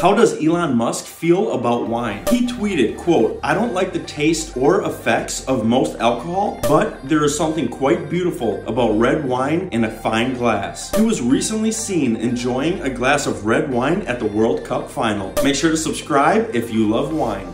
How does Elon Musk feel about wine? He tweeted, quote, "I don't like the taste or effects of most alcohol, but there is something quite beautiful about red wine in a fine glass." He was recently seen enjoying a glass of red wine at the World Cup final. Make sure to subscribe if you love wine.